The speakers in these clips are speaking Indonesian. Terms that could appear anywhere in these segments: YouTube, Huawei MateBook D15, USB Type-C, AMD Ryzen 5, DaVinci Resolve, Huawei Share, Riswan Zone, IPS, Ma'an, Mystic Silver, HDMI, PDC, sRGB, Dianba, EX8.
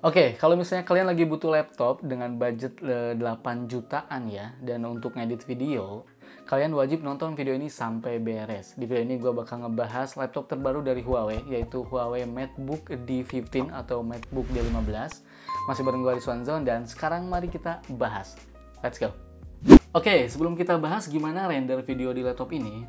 Oke, kalau misalnya kalian lagi butuh laptop dengan budget 8 jutaan ya, dan untuk ngedit video, kalian wajib nonton video ini sampai beres. Di video ini gue bakal ngebahas laptop terbaru dari Huawei, yaitu Huawei MateBook D15 atau MateBook D15. Masih bareng gue Riswan Zone, dan sekarang mari kita bahas. Let's go! Oke, sebelum kita bahas gimana render video di laptop ini,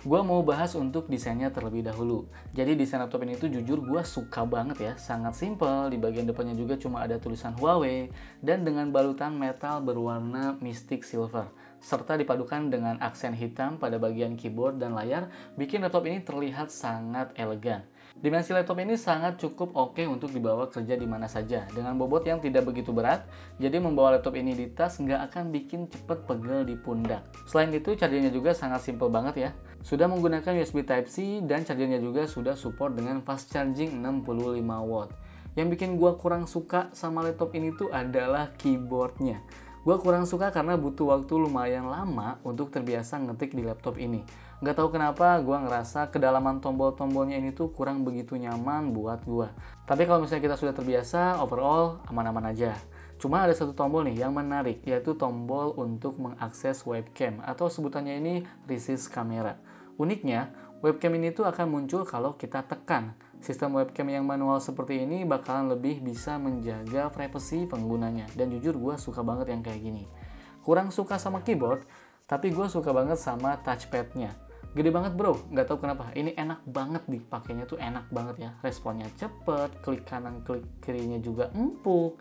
gue mau bahas untuk desainnya terlebih dahulu. Jadi desain laptop ini tuh jujur gue suka banget ya. Sangat simple, di bagian depannya juga cuma ada tulisan Huawei dan dengan balutan metal berwarna Mystic Silver, serta dipadukan dengan aksen hitam pada bagian keyboard dan layar, bikin laptop ini terlihat sangat elegan. Dimensi laptop ini sangat cukup oke untuk dibawa kerja di mana saja, dengan bobot yang tidak begitu berat. Jadi membawa laptop ini di tas nggak akan bikin cepet pegel di pundak. Selain itu, chargernya juga sangat simple banget ya. Sudah menggunakan USB Type-C dan chargernya juga sudah support dengan fast charging 65 watt. Yang bikin gua kurang suka sama laptop ini tuh adalah keyboardnya. Gua kurang suka karena butuh waktu lumayan lama untuk terbiasa ngetik di laptop ini. Gak tau kenapa gua ngerasa kedalaman tombol-tombolnya ini tuh kurang begitu nyaman buat gua. Tapi kalau misalnya kita sudah terbiasa, overall aman-aman aja. Cuma ada satu tombol nih yang menarik, yaitu tombol untuk mengakses webcam atau sebutannya ini resist kamera. Uniknya, webcam ini tuh akan muncul kalau kita tekan. Sistem webcam yang manual seperti ini bakalan lebih bisa menjaga privasi penggunanya. Dan jujur gue suka banget yang kayak gini. Kurang suka sama keyboard, tapi gue suka banget sama touchpadnya. Gede banget bro, nggak tahu kenapa. Ini enak banget dipakainya tuh, enak banget ya. Responnya cepet, klik kanan klik kirinya juga empuk.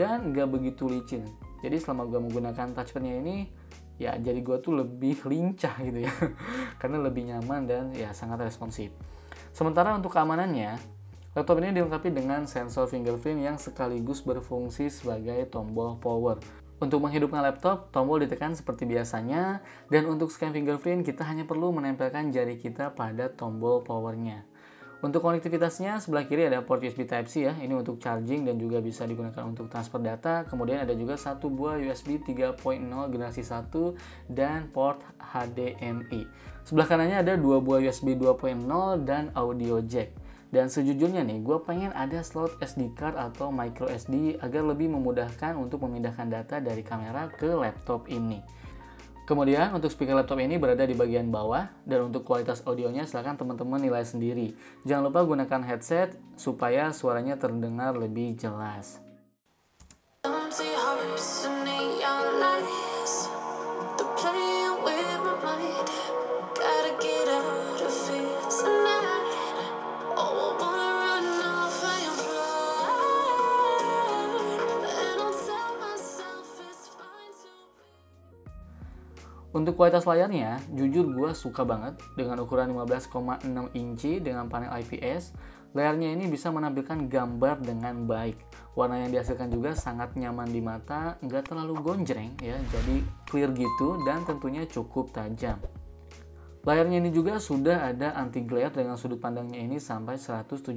Dan nggak begitu licin. Jadi selama gue menggunakan touchpadnya ini, ya jadi gue tuh lebih lincah gitu ya. Karena lebih nyaman dan ya sangat responsif. Sementara untuk keamanannya, laptop ini dilengkapi dengan sensor fingerprint yang sekaligus berfungsi sebagai tombol power. Untuk menghidupkan laptop, tombol ditekan seperti biasanya. Dan untuk scan fingerprint, kita hanya perlu menempelkan jari kita pada tombol powernya. Untuk konektivitasnya, sebelah kiri ada port USB Type-C ya, ini untuk charging dan juga bisa digunakan untuk transfer data. Kemudian ada juga satu buah USB 3.0 generasi 1 dan port HDMI. Sebelah kanannya ada dua buah USB 2.0 dan audio jack. Dan sejujurnya nih, gue pengen ada slot SD card atau micro SD agar lebih memudahkan untuk memindahkan data dari kamera ke laptop ini. Kemudian untuk speaker laptop ini berada di bagian bawah, dan untuk kualitas audionya silahkan teman-teman nilai sendiri. Jangan lupa gunakan headset supaya suaranya terdengar lebih jelas. Untuk kualitas layarnya, jujur gue suka banget dengan ukuran 15,6 inci dengan panel IPS. Layarnya ini bisa menampilkan gambar dengan baik. Warna yang dihasilkan juga sangat nyaman di mata, nggak terlalu gonjreng ya, jadi clear gitu dan tentunya cukup tajam. Layarnya ini juga sudah ada anti glare dengan sudut pandangnya ini sampai 178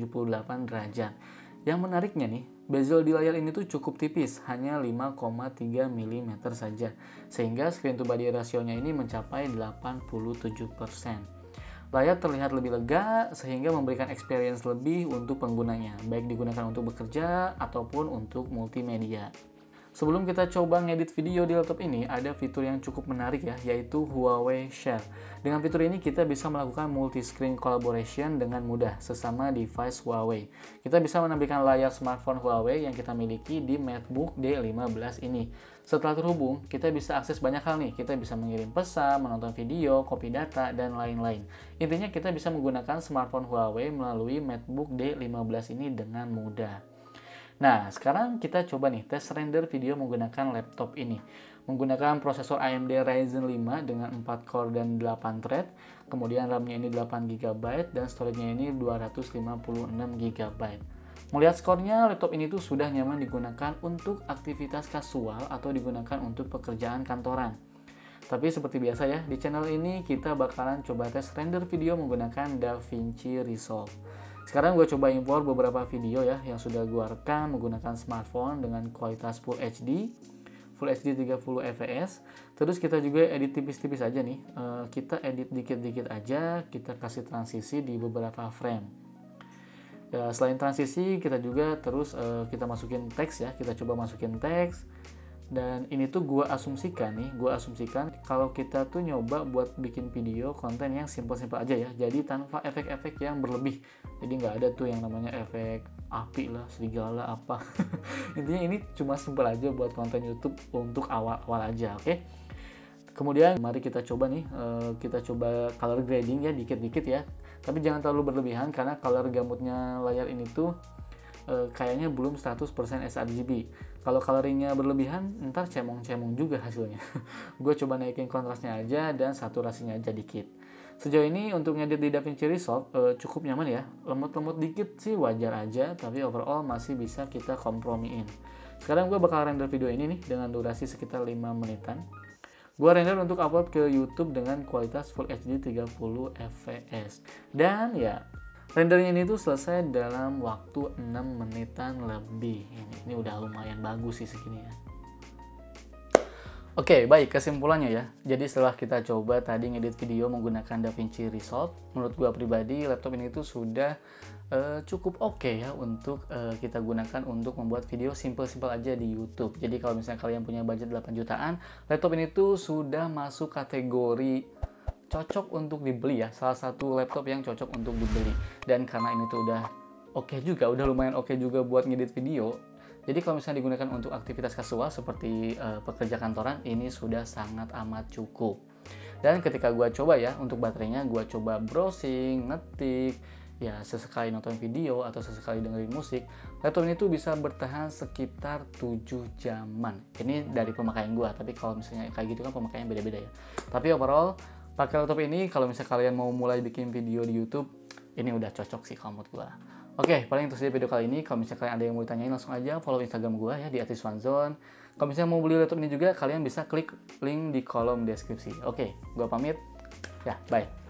derajat. Yang menariknya nih, bezel di layar ini tuh cukup tipis, hanya 5,3 mm saja. Sehingga screen to body rasionya ini mencapai 87%. Layar terlihat lebih lega sehingga memberikan experience lebih untuk penggunanya, baik digunakan untuk bekerja ataupun untuk multimedia. Sebelum kita coba ngedit video di laptop ini, ada fitur yang cukup menarik ya, yaitu Huawei Share. Dengan fitur ini kita bisa melakukan multi-screen collaboration dengan mudah sesama device Huawei. Kita bisa menampilkan layar smartphone Huawei yang kita miliki di MateBook D15 ini. Setelah terhubung, kita bisa akses banyak hal nih. Kita bisa mengirim pesan, menonton video, copy data, dan lain-lain. Intinya kita bisa menggunakan smartphone Huawei melalui MateBook D15 ini dengan mudah. Nah, sekarang kita coba nih tes render video menggunakan laptop ini. Menggunakan prosesor AMD Ryzen 5 dengan 4 core dan 8 thread. Kemudian RAM-nya ini 8GB dan storage-nya ini 256GB. Melihat skornya, laptop ini tuh sudah nyaman digunakan untuk aktivitas kasual atau digunakan untuk pekerjaan kantoran. Tapi seperti biasa ya, di channel ini kita bakalan coba tes render video menggunakan DaVinci Resolve. Sekarang gue coba impor beberapa video ya yang sudah gue rekam menggunakan smartphone dengan kualitas Full HD, Full HD 30 fps. Terus kita juga edit tipis-tipis aja nih, kita edit dikit-dikit aja, kita kasih transisi di beberapa frame. Ya, selain transisi, kita juga terus kita masukin teks ya. Kita coba masukin teks. Dan ini tuh gua asumsikan kalau kita tuh nyoba buat bikin video konten yang simple-simple aja ya, jadi tanpa efek-efek yang berlebih. Jadi nggak ada tuh yang namanya efek api lah, serigala apa. Intinya ini cuma simple aja buat konten YouTube untuk awal-awal aja, oke? Kemudian mari kita coba nih, kita coba color grading ya, dikit-dikit ya, tapi jangan terlalu berlebihan karena color gamutnya layar ini tuh kayaknya belum 100% sRGB. Kalau coloringnya berlebihan, ntar cemong-cemong juga hasilnya. Gue coba naikin kontrasnya aja dan saturasinya aja dikit. Sejauh ini untuk ngedit di DaVinci Resolve cukup nyaman ya. Lemot-lemot dikit sih wajar aja, tapi overall masih bisa kita kompromiin. Sekarang gue bakal render video ini nih dengan durasi sekitar 5 menitan. Gue render untuk upload ke YouTube dengan kualitas Full HD 30 fps. Dan ya, rendernya ini tuh selesai dalam waktu 6 menitan lebih. Ini udah lumayan bagus sih segini ya. Oke, baik, kesimpulannya ya. Jadi setelah kita coba tadi ngedit video menggunakan DaVinci Resolve, menurut gua pribadi laptop ini tuh sudah cukup oke ya untuk kita gunakan untuk membuat video simple-simple aja di YouTube. Jadi kalau misalnya kalian punya budget 8 jutaan, laptop ini tuh sudah masuk kategori cocok untuk dibeli ya, salah satu laptop yang cocok untuk dibeli. Dan karena ini tuh udah oke juga, udah lumayan oke juga buat ngedit video, jadi kalau misalnya digunakan untuk aktivitas kasual seperti pekerja kantoran, ini sudah sangat amat cukup. Dan ketika gua coba ya, untuk baterainya gua coba browsing, ngetik ya, sesekali nonton video atau sesekali dengerin musik, laptop ini tuh bisa bertahan sekitar 7 jaman. Ini dari pemakaian gua, tapi kalau misalnya kayak gitu kan pemakaian beda-beda ya. Tapi overall pakai laptop ini kalau misalnya kalian mau mulai bikin video di YouTube, ini udah cocok sih kalau menurut gua. Oke, paling itu saja video kali ini. Kalau misalnya kalian ada yang mau ditanyain, langsung aja follow Instagram gua ya, di @riswanzone. Kalau misalnya mau beli laptop ini juga, kalian bisa klik link di kolom deskripsi. Oke, gua pamit. Ya, bye.